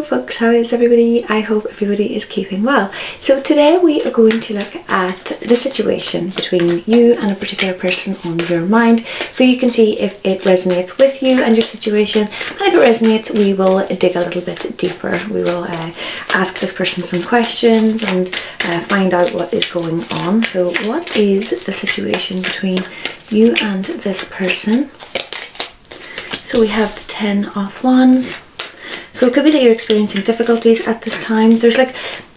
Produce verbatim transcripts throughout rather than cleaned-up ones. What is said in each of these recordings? Hello folks, how is everybody? I hope everybody is keeping well. So today we are going to look at the situation between you and a particular person on your mind, so you can see if it resonates with you and your situation, and if it resonates we will dig a little bit deeper. We will uh, ask this person some questions and uh, find out what is going on. So what is the situation between you and this person? So we have the Ten of Wands. So it could be that you're experiencing difficulties at this time. There's like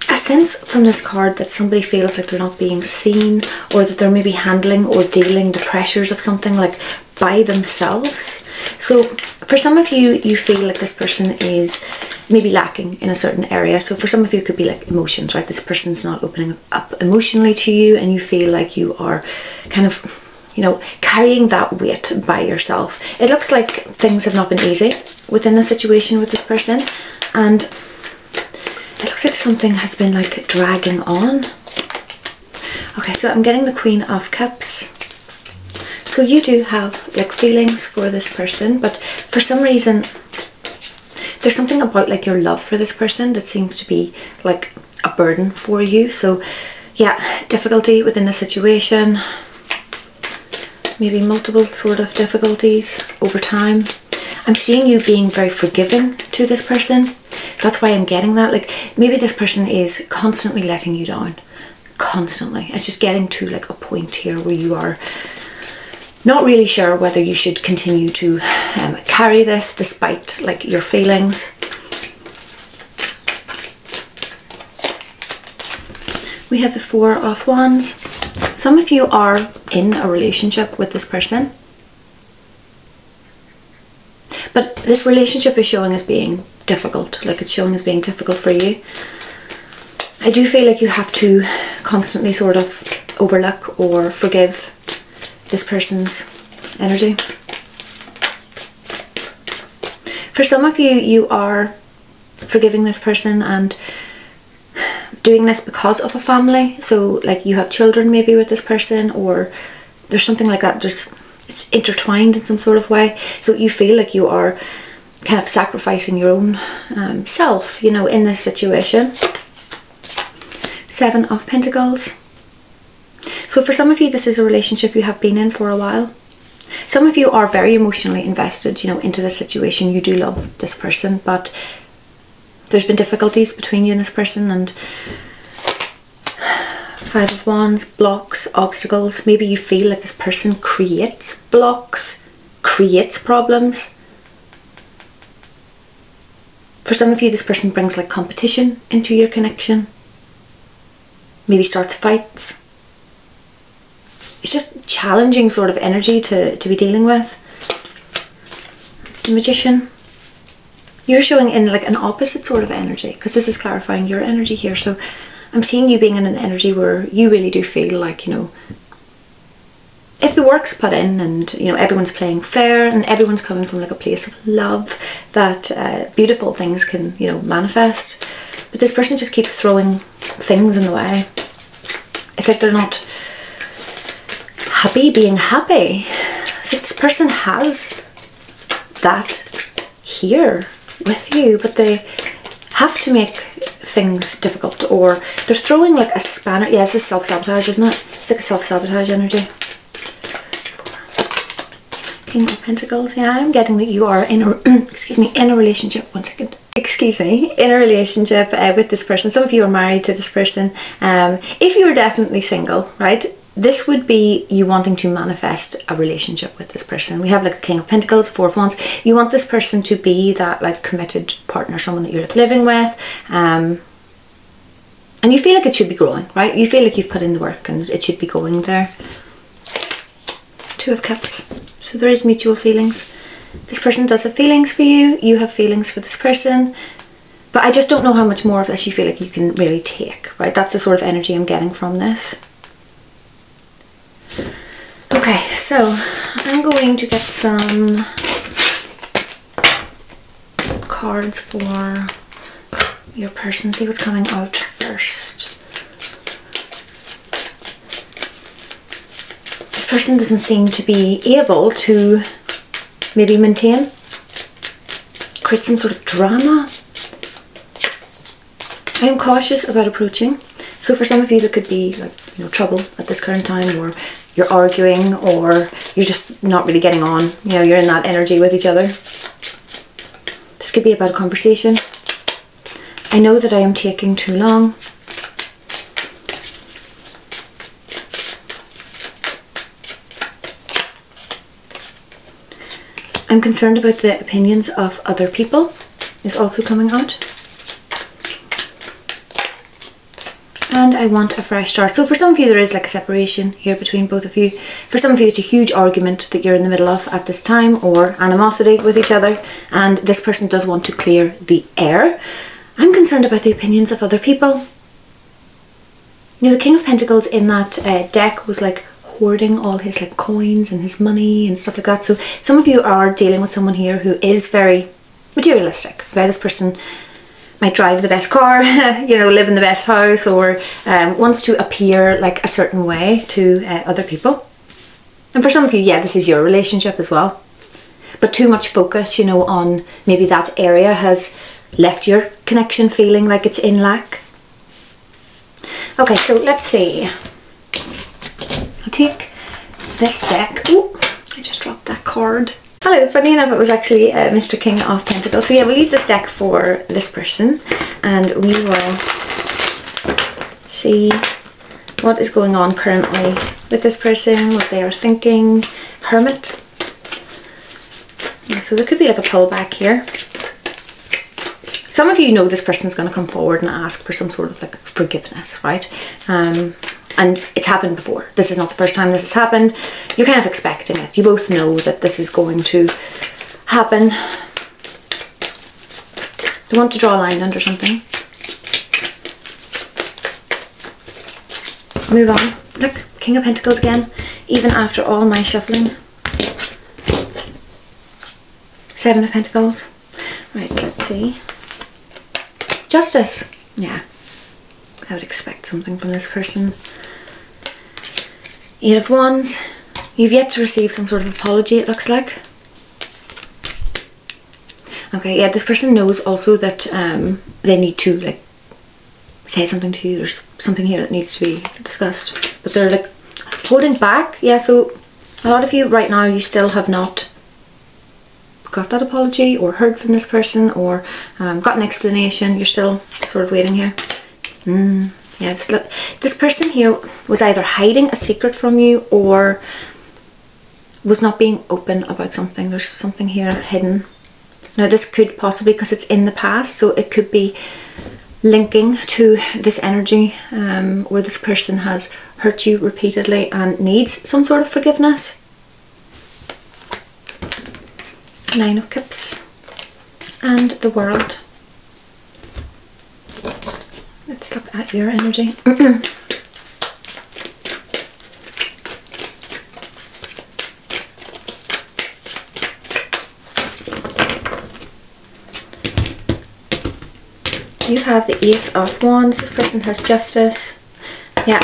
a sense from this card that somebody feels like they're not being seen, or that they're maybe handling or dealing the pressures of something like by themselves. So for some of you, you feel like this person is maybe lacking in a certain area. So for some of you it could be like emotions, right? This person's not opening up emotionally to you and you feel like you are kind of, you know, carrying that weight by yourself. It looks like things have not been easy within the situation with this person, and it looks like something has been like dragging on. Okay, so I'm getting the Queen of Cups. So you do have like feelings for this person, but for some reason there's something about like your love for this person that seems to be like a burden for you. So yeah, difficulty within the situation. Maybe multiple sort of difficulties over time. I'm seeing you being very forgiving to this person. That's why I'm getting that. Like maybe this person is constantly letting you down. Constantly. It's just getting to like a point here where you are not really sure whether you should continue to um, carry this despite like your feelings. We have the Four of Wands. Some of you are in a relationship with this person, but this relationship is showing as being difficult, like it's showing as being difficult for you. I do feel like you have to constantly sort of overlook or forgive this person's energy. For some of you, you are forgiving this person and doing this because of a family. So like you have children maybe with this person, or there's something like that. There's, it's intertwined in some sort of way. So you feel like you are kind of sacrificing your own um, self, you know, in this situation. Seven of Pentacles. So for some of you, this is a relationship you have been in for a while. Some of you are very emotionally invested, you know, into this situation. You do love this person, but there's been difficulties between you and this person. And Five of Wands, blocks, obstacles. Maybe you feel like this person creates blocks, creates problems. For some of you, this person brings like competition into your connection. Maybe starts fights. It's just challenging sort of energy to, to be dealing with. The Magician. You're showing in like an opposite sort of energy, because this is clarifying your energy here. So I'm seeing you being in an energy where you really do feel like, you know, if the work's put in and, you know, everyone's playing fair and everyone's coming from like a place of love, that uh, beautiful things can, you know, manifest. But this person just keeps throwing things in the way. It's like they're not happy being happy. So this person has that here with you, but they have to make things difficult, or they're throwing like a spanner. Yeah, this is self-sabotage, isn't it? It's like a self-sabotage energy. King of Pentacles. Yeah, I'm getting that you are in a excuse me in a relationship. One second. Excuse me, in a relationship uh, with this person. Some of you are married to this person. Um, if you were definitely single, right? This would be you wanting to manifest a relationship with this person. We have like the King of Pentacles, Four of Wands. You want this person to be that like committed partner, someone that you're like living with. Um, and you feel like it should be growing, right? You feel like you've put in the work and it should be going there. Two of Cups. So there is mutual feelings. This person does have feelings for you. You have feelings for this person. But I just don't know how much more of this you feel like you can really take, right? That's the sort of energy I'm getting from this. Okay, so I'm going to get some cards for your person, see what's coming out first. This person doesn't seem to be able to maybe maintain, create some sort of drama, I am cautious about approaching. So for some of you there could be, like, you know, trouble at this current time, or you're arguing, or you're just not really getting on. You know, you're in that energy with each other. This could be about a conversation. I know that I am taking too long. I'm concerned about the opinions of other people is also coming out. And I want a fresh start. So for some of you there is like a separation here between both of you. For some of you it's a huge argument that you're in the middle of at this time, or animosity with each other, and this person does want to clear the air. I'm concerned about the opinions of other people. You know, the King of Pentacles in that uh, deck was like hoarding all his like coins and his money and stuff like that. So some of you are dealing with someone here who is very materialistic. Okay, this person might drive the best car, you know, live in the best house, or um, wants to appear like a certain way to uh, other people. And for some of you, yeah, this is your relationship as well. But too much focus, you know, on maybe that area has left your connection feeling like it's in lack. Okay, so let's see. Take this deck. Oh, I just dropped that card. Hello, funny enough it was actually uh, Mister King of Pentacles. So yeah, we'll use this deck for this person and we will see what is going on currently with this person, what they are thinking. Hermit. Yeah, so there could be like a pullback here. Some of you know this person's going to come forward and ask for some sort of like forgiveness, right? Um, And it's happened before. This is not the first time this has happened. You're kind of expecting it. You both know that this is going to happen. They want to draw a line under something. Move on. Look, King of Pentacles again. Even after all my shuffling. Seven of Pentacles. Right, let's see. Justice. Yeah. I would expect something from this person. Eight of Wands. You've yet to receive some sort of apology, it looks like. Okay, yeah, this person knows also that um, they need to like say something to you. There's something here that needs to be discussed. But they're like holding back. Yeah, so a lot of you right now, you still have not got that apology or heard from this person or um, got an explanation. You're still sort of waiting here. Mm, yeah, this, look, this person here was either hiding a secret from you or was not being open about something. There's something here hidden. Now this could possibly, because it's in the past, so it could be linking to this energy um, where this person has hurt you repeatedly and needs some sort of forgiveness. Nine of Cups and the World. Let's look at your energy. You have the Ace of Wands. This person has Justice. Yeah,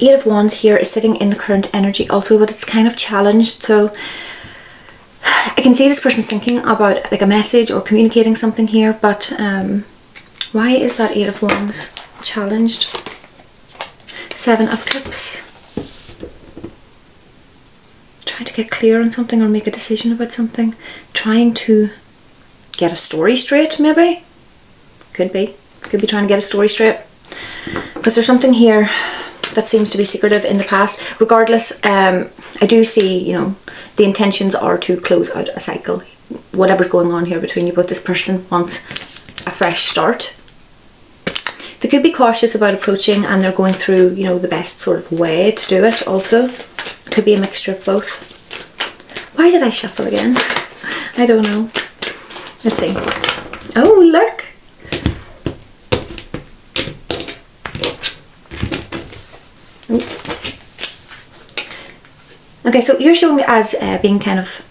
Eight of Wands here is sitting in the current energy also, but it's kind of challenged. So I can see this person's thinking about like a message or communicating something here, but um, why is that Eight of Wands? Challenged. Seven of Cups. Trying to get clear on something or make a decision about something. Trying to get a story straight, maybe. Could be. Could be trying to get a story straight. Because there's something here that seems to be secretive in the past. Regardless, um, I do see, you know, the intentions are to close out a cycle. Whatever's going on here between you both, this person wants a fresh start. They could be cautious about approaching and they're going through, you know, the best sort of way to do it also. Could be a mixture of both. Why did I shuffle again? I don't know. Let's see. Oh, look! Okay, so you're showing as uh, being kind of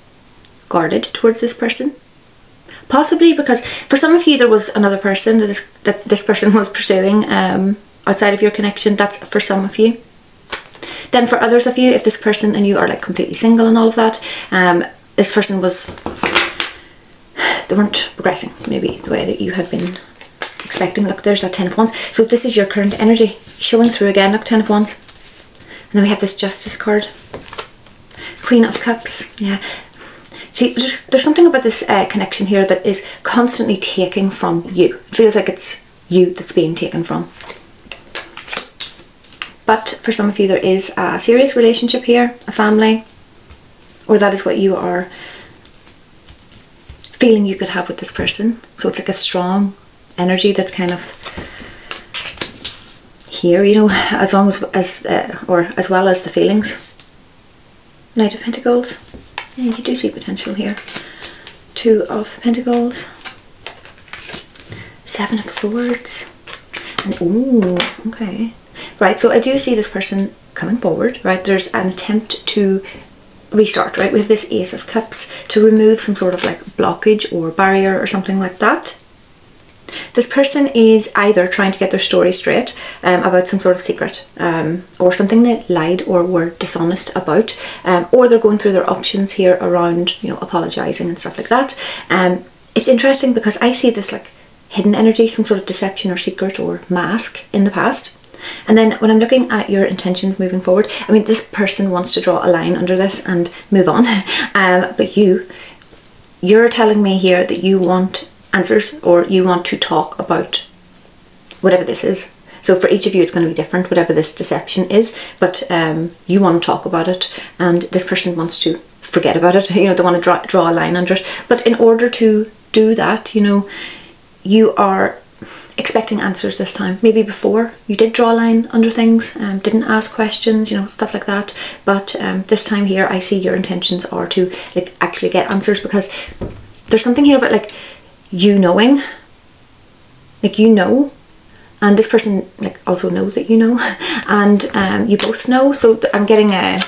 guarded towards this person. Possibly because for some of you there was another person that this, that this person was pursuing um, outside of your connection. That's for some of you. Then for others of you, if this person and you are like completely single and all of that, um, this person was, they weren't progressing maybe the way that you had been expecting. Look, there's that Ten of Wands. So this is your current energy showing through again. Look, Ten of Wands. And then we have this Justice card. Queen of Cups. Yeah. See, there's, there's something about this uh, connection here that is constantly taking from you. It feels like it's you that's being taken from. But for some of you, there is a serious relationship here, a family, or that is what you are feeling you could have with this person. So it's like a strong energy that's kind of here, you know, as long as, as uh, or as well as the feelings. Knight of Pentacles. Yeah, you do see potential here. Two of Pentacles. Seven of Swords. And ooh, okay. Right, so I do see this person coming forward, right? There's an attempt to restart, right? We have this Ace of Cups to remove some sort of like blockage or barrier or something like that. This person is either trying to get their story straight um, about some sort of secret um, or something they lied or were dishonest about, um, or they're going through their options here around, you know, apologising and stuff like that. Um, it's interesting because I see this like hidden energy, some sort of deception or secret or mask in the past. And then when I'm looking at your intentions moving forward, I mean, this person wants to draw a line under this and move on. Um, but you, you're telling me here that you want answers or you want to talk about whatever this is. So for each of you, it's going to be different, whatever this deception is. But um, you want to talk about it and this person wants to forget about it. You know, they want to draw, draw a line under it. But in order to do that, you know, you are expecting answers this time. Maybe before you did draw a line under things, um, didn't ask questions, you know, stuff like that. But um, this time here, I see your intentions are to like actually get answers, because there's something here about like you knowing, like you know, and this person like also knows that you know, and um, you both know. So I'm getting a,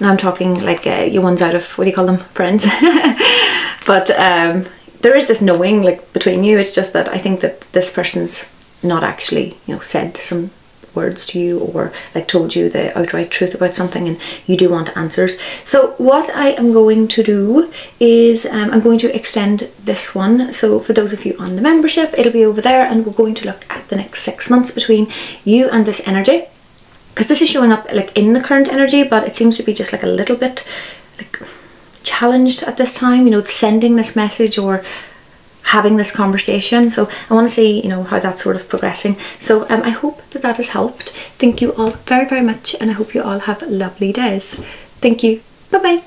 now I'm talking like uh, your ones out of, what do you call them, friends. But um, there is this knowing like between you. It's just that I think that this person's not actually, you know, said some words to you or like told you the outright truth about something, and you do want answers. So what I am going to do is um, I'm going to extend this one. So for those of you on the membership, it'll be over there, and we're going to look at the next six months between you and this energy, because this is showing up like in the current energy, but it seems to be just like a little bit like challenged at this time, you know, sending this message or having this conversation. So I want to see, you know, how that's sort of progressing. So um, I hope that that has helped. Thank you all very, very much, and I hope you all have lovely days. Thank you. Bye-bye.